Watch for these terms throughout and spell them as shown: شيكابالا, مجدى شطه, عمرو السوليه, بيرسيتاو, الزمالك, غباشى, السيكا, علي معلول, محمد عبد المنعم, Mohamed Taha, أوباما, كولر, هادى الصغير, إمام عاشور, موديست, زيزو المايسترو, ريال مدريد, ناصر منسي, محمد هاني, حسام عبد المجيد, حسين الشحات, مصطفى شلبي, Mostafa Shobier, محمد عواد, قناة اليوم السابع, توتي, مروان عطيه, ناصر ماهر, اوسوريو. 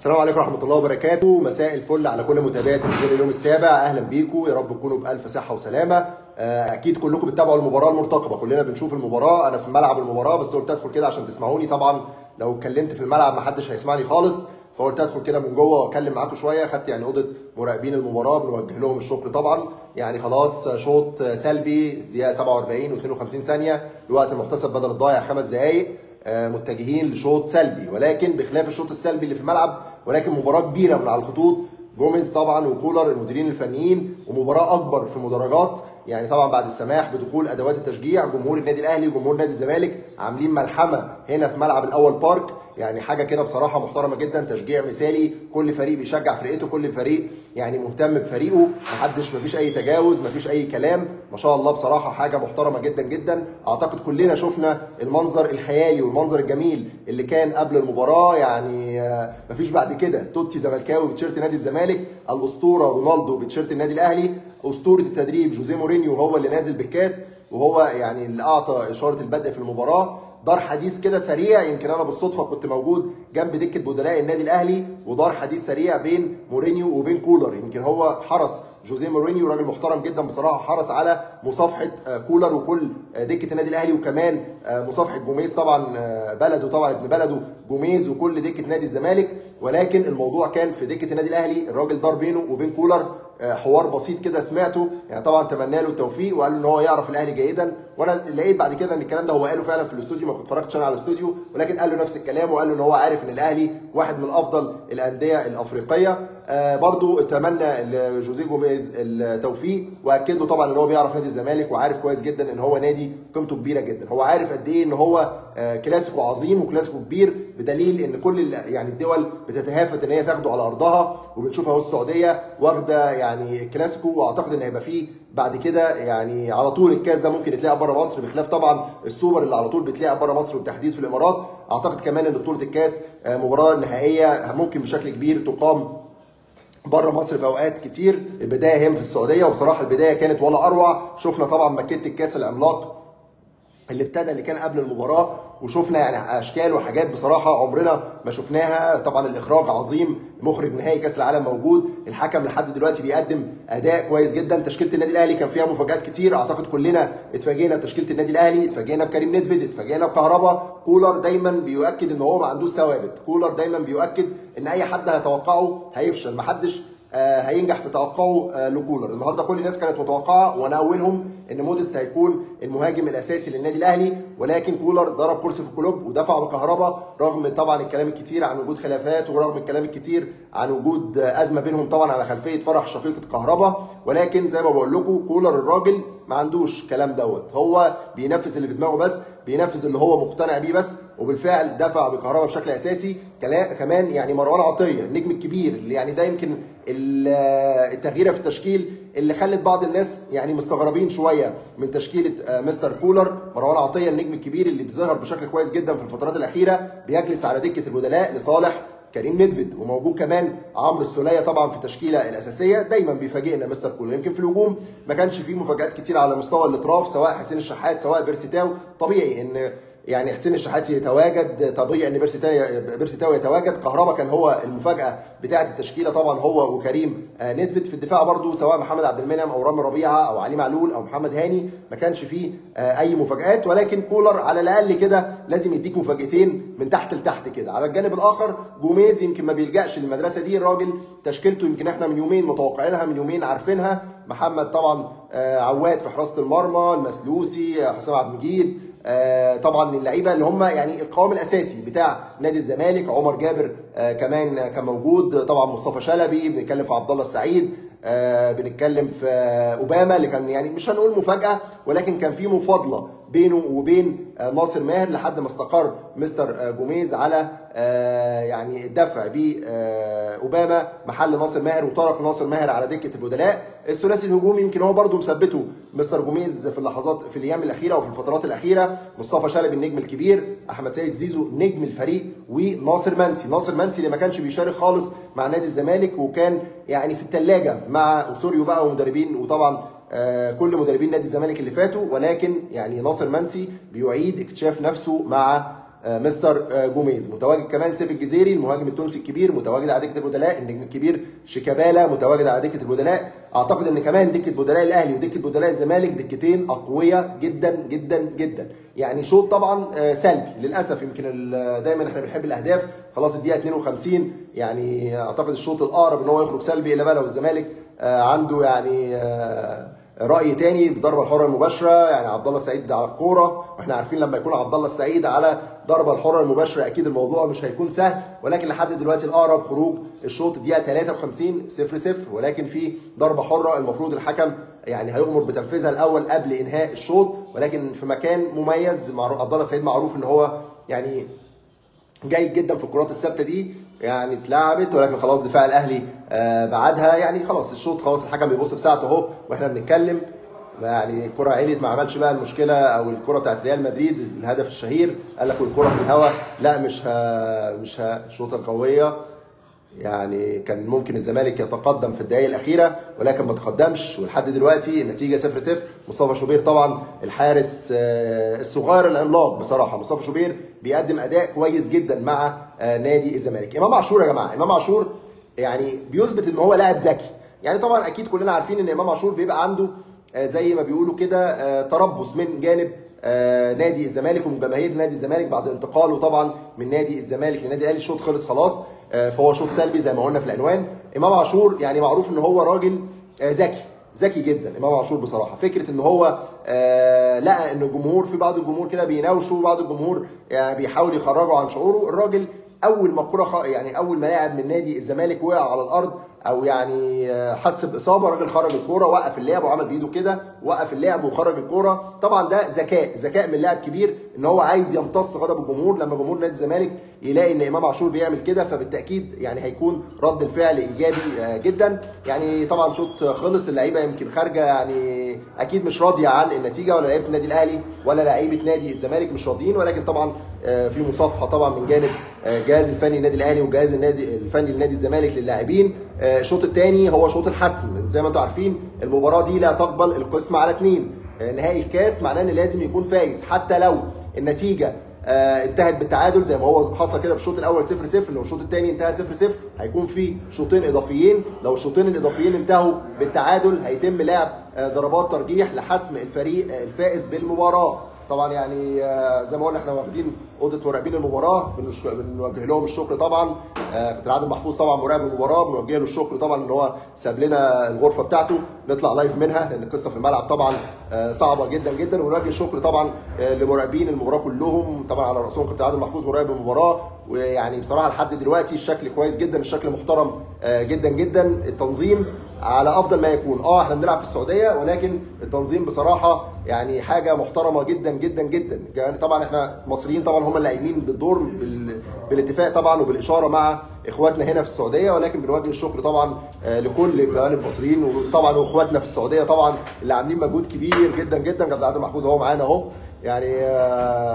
السلام عليكم ورحمه الله وبركاته، مساء الفل على كل متابعي تلفزيون اليوم السابع. اهلا بيكم، يا رب تكونوا بالف صحه وسلامه. اكيد كلكم بتتابعوا المباراه المرتقبه، كلنا بنشوف المباراه، انا في ملعب المباراه بس قلت ادخل كده عشان تسمعوني. طبعا لو اتكلمت في الملعب محدش هيسمعني خالص، فقلت ادخل كده من جوه واتكلم معاكم شويه. خدت يعني اوضه مراقبين المباراه، بنوجه لهم الشكر طبعا. يعني خلاص شوط سلبي دقيقه 47 و52 ثانيه، الوقت المحتسب بدل الضايع 5 دقائق، متجهين لشوط سلبي، ولكن بخلاف الشوط السلبي اللي في الملعب، ولكن مباراه كبيره من على الخطوط. جوميز طبعا وكولر المديرين الفنيين، ومباراه اكبر في المدرجات. يعني طبعا بعد السماح بدخول ادوات التشجيع، جمهور النادي الاهلي وجمهور نادي الزمالك عاملين ملحمه هنا في ملعب الاول بارك، يعني حاجه كده بصراحه محترمه جدا، تشجيع مثالي، كل فريق بيشجع فرقته، كل فريق يعني مهتم بفريقه، مفيش اي تجاوز، مفيش اي كلام، ما شاء الله بصراحه حاجه محترمه جدا جدا. اعتقد كلنا شفنا المنظر الخيالي والمنظر الجميل اللي كان قبل المباراه، يعني مفيش بعد كده. توتي زملكاوي بتيشيرت نادي الزمالك، الاسطوره رونالدو بتيشيرت النادي الاهلي، اسطوره التدريب جوزيه مورينيو هو اللي نازل بالكاس، وهو يعني اللي اعطى اشاره البدء في المباراه. دار حديث كده سريع، يمكن انا بالصدفه كنت موجود جنب دكه بدلاء النادي الاهلي، ودار حديث سريع بين مورينيو وبين كولر. يمكن هو حرص، جوزيه مورينيو راجل محترم جدا بصراحه، حرص على مصافحه كولر وكل دكه النادي الاهلي، وكمان مصافحه جوميز طبعا، بلده طبعا، ابن بلده جوميز، وكل دكه نادي الزمالك. ولكن الموضوع كان في دكه النادي الاهلي، الراجل دار بينه وبين كولر حوار بسيط كده سمعته، يعني طبعا تمنى له التوفيق وقال له ان هو يعرف الاهلي جيدا. وانا لقيت بعد كده ان الكلام ده هو قاله فعلا في الاستوديو، ما كنت اتفرجتش انا على الاستوديو، ولكن قال له نفس الكلام، وقال له ان هو عارف ان الاهلي واحد من افضل الانديه الافريقيه. برضو اتمنى لجوزيه جوميز التوفيق، واكد له طبعا ان هو بيعرف نادي الزمالك، وعارف كويس جدا ان هو نادي قيمته كبيره جدا، هو عارف قد ايه ان هو كلاسيكو عظيم وكلاسيكو كبير، بدليل ان كل يعني الدول بتتهافت ان هي تاخده على ارضها، وبنشوف اهو السعوديه واخده يعني كلاسيكو، واعتقد ان هيبقى فيه بعد كده يعني على طول الكاس ده ممكن يتلعب بره مصر، بخلاف طبعا السوبر اللي على طول بيتلعب بره مصر وبالتحديد في الامارات. اعتقد كمان ان بطوله الكاس مباراه نهائيه ممكن بشكل كبير تقام بره مصر في اوقات كتير، البدايه هي في السعوديه، وبصراحه البدايه كانت ولا اروع. شفنا طبعا مكتة الكاس العملاق اللي كان قبل المباراه، وشفنا يعني اشكال وحاجات بصراحه عمرنا ما شفناها. طبعا الاخراج عظيم، مخرج نهائي كاس العالم موجود، الحكم لحد دلوقتي بيقدم اداء كويس جدا. تشكيله النادي الاهلي كان فيها مفاجات كتير، اعتقد كلنا اتفاجئنا بتشكيله النادي الاهلي، اتفاجئنا بكريم ندفيد، اتفاجئنا بكهربا. كولر دايما بيؤكد ان هو ما عندوش ثوابت، كولر دايما بيؤكد ان اي حد هيتوقعه هيفشل، ما حدش هينجح في توقعه لكولر. النهارده كل الناس كانت متوقعه وانا اولهم ان موديست هيكون المهاجم الاساسي للنادي الاهلي، ولكن كولر ضرب كرسي في الكلوب ودفع بكهربا، رغم طبعا الكلام الكتير عن وجود خلافات، ورغم الكلام الكتير عن وجود ازمه بينهم طبعا على خلفيه فرح شقيقه كهربا. ولكن زي ما بقول لكم، كولر الراجل ما عندوش كلام دوت، هو بينفذ اللي في دماغه بس، بينفذ اللي هو مقتنع بيه بس، وبالفعل دفع بكهربا بشكل اساسي. كمان يعني مروان عطيه النجم الكبير اللي يعني ده يمكن التغيير في التشكيل اللي خلت بعض الناس يعني مستغربين شويه من تشكيله مستر كولر. مروان عطيه النجم الكبير اللي بيظهر بشكل كويس جدا في الفترات الاخيره، بيجلس على دكه البدلاء لصالح كريم ندفيد، وموجود كمان عمرو السوليه طبعا في التشكيله الاساسيه. دايما بيفاجئنا مستر كولر. يمكن في الهجوم ما كانش فيه مفاجات كتير على مستوى الاطراف، سواء حسين الشحات سواء بيرسيتاو. طبيعي ان يعني حسين الشحات يتواجد، طبيعي ان بيرسيتاو يتواجد، كهربا كان هو المفاجاه بتاعه التشكيله طبعا، هو وكريم ندفيد. في الدفاع برده سواء محمد عبد المنعم او رامي ربيعه او علي معلول او محمد هاني، ما كانش فيه اي مفاجات. ولكن كولر على الاقل كده لازم يديك مفاجاتين من تحت لتحت كده. على الجانب الاخر جوميز يمكن ما بيلجاش للمدرسه دي، الراجل تشكيلته يمكن احنا من يومين متوقعينها، من يومين عارفينها. محمد طبعا عواد في حراسه المرمى، المسلوسي، حسام عبد المجيد، طبعا اللعيبه اللي هم يعني القوام الاساسي بتاع نادي الزمالك. عمر جابر كمان كان موجود، طبعا مصطفى شلبي، بنتكلم في عبد الله السعيد، بنتكلم في اوباما اللي كان يعني مش هنقول مفاجاه، ولكن كان في مفاضله بينه وبين ناصر ماهر، لحد ما استقر مستر جوميز على يعني الدفع بأوباما محل ناصر ماهر، وطرق ناصر ماهر على دكه البدلاء. الثلاثي الهجومي يمكن هو برده مثبته مستر جوميز في اللحظات في الايام الاخيره وفي الفترات الاخيره، مصطفى شلبي النجم الكبير، احمد سيد زيزو نجم الفريق، وناصر منسي. ناصر منسي اللي ما كانش بيشارك خالص مع نادي الزمالك، وكان يعني في الثلاجه مع اوسوريو بقى ومدربين، وطبعا كل مدربين نادي الزمالك اللي فاتوا. ولكن يعني ناصر منسي بيعيد اكتشاف نفسه مع مستر جوميز. متواجد كمان سيف الجزيري المهاجم التونسي الكبير، متواجد على دكه البدلاء النجم الكبير شيكابالا متواجد على دكه البدلاء. اعتقد ان كمان دكه بدلاء الاهلي ودكه بدلاء الزمالك دكتين اقوياء جدا جدا جدا. يعني شوط طبعا سلبي للاسف، يمكن دايما احنا بنحب الاهداف، خلاص الدقيقه 52 يعني اعتقد الشوط الاقرب ان هو يخرج سلبي، الا بقى لو الزمالك عنده يعني راي تاني بالضربه الحره المباشره. يعني عبد الله السعيد على الكوره، واحنا عارفين لما يكون عبد الله السعيد على الضربه الحره المباشره اكيد الموضوع مش هيكون سهل، ولكن لحد دلوقتي الاقرب خروج الشوط الدقيقه 53 0-0، ولكن في ضربه حره المفروض الحكم يعني هيؤمر بتنفيذها الاول قبل انهاء الشوط، ولكن في مكان مميز. عبد الله السعيد معروف ان هو يعني جيد جدا في الكرات الثابته دي، يعني اتلعبت ولكن خلاص دفاع الاهلي بعدها يعني خلاص الشوط، خلاص الحكم بيبص في ساعته اهو واحنا بنتكلم. يعني الكره عليت ما عملش بقى المشكله، او الكره بتاعت ريال مدريد الهدف الشهير، قال لك والكره في الهواء، لا مش شوطه قويه. يعني كان ممكن الزمالك يتقدم في الدقائق الاخيره ولكن ما تقدمش، ولحد دلوقتي النتيجه 0-0. مصطفى شوبير طبعا الحارس الصغير العملاق، بصراحه مصطفى شوبير بيقدم اداء كويس جدا مع نادي الزمالك. امام عاشور يا جماعه، امام عاشور يعني بيثبت ان هو لاعب ذكي. يعني طبعا اكيد كلنا عارفين ان امام عاشور بيبقى عنده زي ما بيقولوا كده تربص من جانب نادي الزمالك ومن جماهير نادي الزمالك بعد انتقاله طبعا من نادي الزمالك لنادي الاهلي. الشوط خلص خلاص، فهو شوط سلبي زي ما قلنا في العنوان. امام عاشور يعني معروف ان هو راجل ذكي، ذكي جدا امام عاشور بصراحه. فكره ان هو لقى ان الجمهور في بعض الجمهور كده بيناوشوا، بعض الجمهور يعني بيحاول يخرجوا عن شعوره. الراجل اول ما الكوره يعني اول ما لاعب من نادي الزمالك وقع على الارض او يعني حس باصابه، الراجل خرج الكوره وقف اللعب وعمل بايده كده، وقف اللعب وخرج الكوره. طبعا ده ذكاء، ذكاء من لاعب كبير ان هو عايز يمتص غضب الجمهور. لما جمهور نادي الزمالك يلاقي ان امام عاشور بيعمل كده فبالتاكيد يعني هيكون رد الفعل ايجابي جدا. يعني طبعا شوط خلص، اللعيبه يمكن خارجه يعني اكيد مش راضيه عن النتيجه، ولا لعيبه النادي الاهلي ولا لعيبه نادي الزمالك مش راضيين، ولكن طبعا في مصافحه طبعا من جانب الجهاز الفني للنادي الاهلي والجهاز الفني لنادي الزمالك للاعبين. الشوط الثاني هو شوط الحسم، زي ما انتم عارفين المباراه دي لا تقبل القسم على 2، نهائي الكاس معناه ان لازم يكون فايز، حتى لو النتيجه انتهت بالتعادل زي ما هو حصل كده في الشوط الاول 0-0، لو الشوط الثاني انتهى 0-0 هيكون في شوطين اضافيين، لو الشوطين الاضافيين انتهوا بالتعادل هيتم لعب ضربات ترجيح لحسم الفريق الفائز بالمباراه. طبعا يعني زي ما قلنا احنا واخدين اوضه مراقبين المباراه، بنوجه لهم الشكر طبعا. كابتن عادل محفوظ طبعا مراقب المباراه، بنوجه له الشكر طبعا ان هو ساب لنا الغرفه بتاعته نطلع لايف منها، لان القصه في الملعب طبعا صعبه جدا جدا. ونوجه الشكر طبعا لمراقبين المباراه كلهم، طبعا على راسهم كابتن عادل محفوظ مراقب المباراه. ويعني بصراحه لحد دلوقتي الشكل كويس جدا، الشكل محترم جدا جدا، التنظيم على افضل ما يكون. احنا بنلعب في السعوديه ولكن التنظيم بصراحه يعني حاجه محترمه جدا جدا جدا. يعني طبعا احنا مصريين طبعا هم اللي قايمين بالدور بالاتفاق طبعا وبالاشاره مع اخواتنا هنا في السعوديه، ولكن بنوجه الشكر طبعا لكل الجوانب المصريين وطبعا واخواتنا في السعوديه طبعا اللي عاملين مجهود كبير جدا جدا. كابتن عادل محفوظ اهو معانا اهو، يعني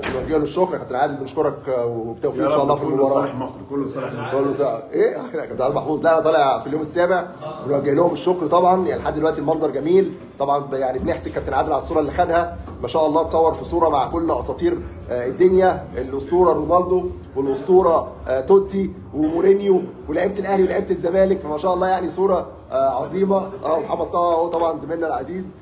بنوجه له الشكر. يا كابتن عادل بنشكرك وبالتوفيق ان شاء الله في المباراه. كله صالح مصر، كله صالح مصر، كله صالح. ايه يا كابتن عادل محفوظ؟ لا انا طالع في اليوم السابع، بنوجه لهم الشكر طبعا. يعني لحد دلوقتي المنظر جميل طبعا، يعني بنحسد كابتن عادل على الصوره اللي خدها ما شاء الله، اتصور في صوره مع كل اساطير الدنيا، الاسطوره رونالدو والاسطوره توتي ومورينيو ولاعيبه الاهلي ولاعيبه الزمالك، فما شاء الله يعني صوره عظيمه. محمد طه اهو طبعا زميلنا العزيز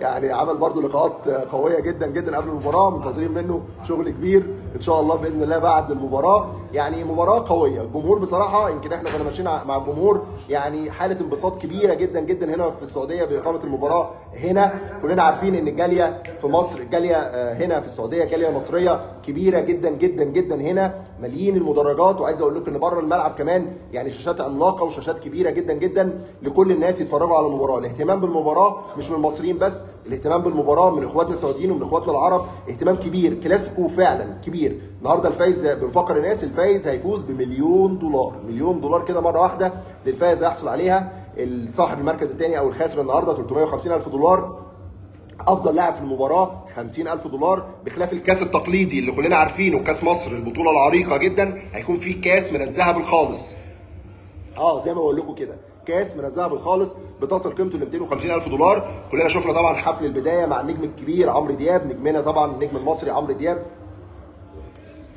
يعني عمل برضه لقاءات قويه جدا جدا قبل المباراه، منتظرين منه شغل كبير ان شاء الله باذن الله بعد المباراه. يعني مباراه قويه، الجمهور بصراحه يمكن احنا كنا ماشيين مع الجمهور يعني حاله انبساط كبيره جدا جدا هنا في السعوديه باقامه المباراه هنا. كلنا عارفين ان الجاليه في مصر، الجاليه هنا في السعوديه جاليه مصريه كبيره جدا جدا جدا هنا، مليين المدرجات. وعايز اقول لكم ان بره الملعب كمان يعني شاشات عملاقه وشاشات كبيره جدا جدا لكل الناس يتفرجوا على المباراه. الاهتمام بالمباراه مش من المصريين بس، الاهتمام بالمباراه من اخواتنا السعوديين ومن اخواتنا العرب اهتمام كبير. كلاسيكو فعلا كبير النهارده، الفايز بنفكر الناس، الفايز هيفوز ب$1,000,000، $1,000,000 كده مره واحده للفايز هيحصل عليها. صاحب المركز الثاني او الخاسر النهارده $350,000، افضل لاعب في المباراه $50,000، بخلاف الكاس التقليدي اللي كلنا عارفينه كاس مصر البطوله العريقه جدا. هيكون فيه كاس من الذهب الخالص، زي ما بقول لكم كده كاس من الذهب الخالص بتصل قيمته ل $250,000. كلنا شفنا طبعا حفل البدايه مع النجم الكبير عمرو دياب، نجمنا طبعا النجم المصري عمرو دياب،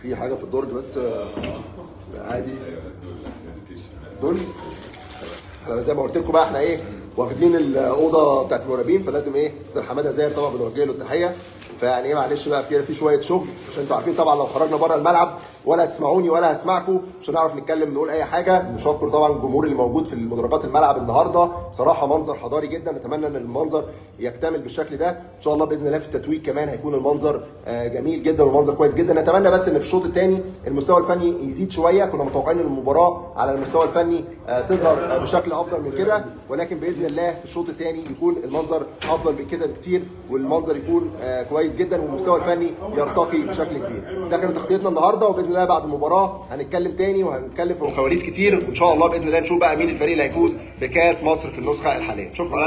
في حاجه في الدرج بس عادي. دول احنا زي ما قلت لكم بقى احنا ايه واخدين الاوضه بتاعت المرابين، فلازم ايه حماده زاهر طبعا بنوجه له التحيه. فيعني ايه معلش بقى في شويه شغل عشان انتوا عارفين طبعا لو خرجنا بره الملعب ولا هتسمعوني ولا هسمعكم، مش هنعرف نتكلم نقول اي حاجه. نشكر طبعا الجمهور اللي موجود في مدرجات الملعب النهارده، صراحه منظر حضاري جدا، نتمنى ان المنظر يكتمل بالشكل ده ان شاء الله باذن الله. في التتويج كمان هيكون المنظر جميل جدا والمنظر كويس جدا. نتمنى بس ان في الشوط الثاني المستوى الفني يزيد شويه، كنا متوقعين ان المباراه على المستوى الفني تظهر بشكل افضل من كده، ولكن باذن الله في الشوط الثاني يكون المنظر افضل من كده بكتير، والمنظر يكون كويس جدا والمستوى الفني يرتقي بشكل كبير. ده كانت تغطيتنا النهارده، وباذن الله بعد المباراه هنتكلم تاني وهنتكلم في خواريز كتير، وان شاء الله باذن الله نشوف بقى مين الفريق اللي هيفوز بكاس مصر في النسخه الحاليه. شوفوا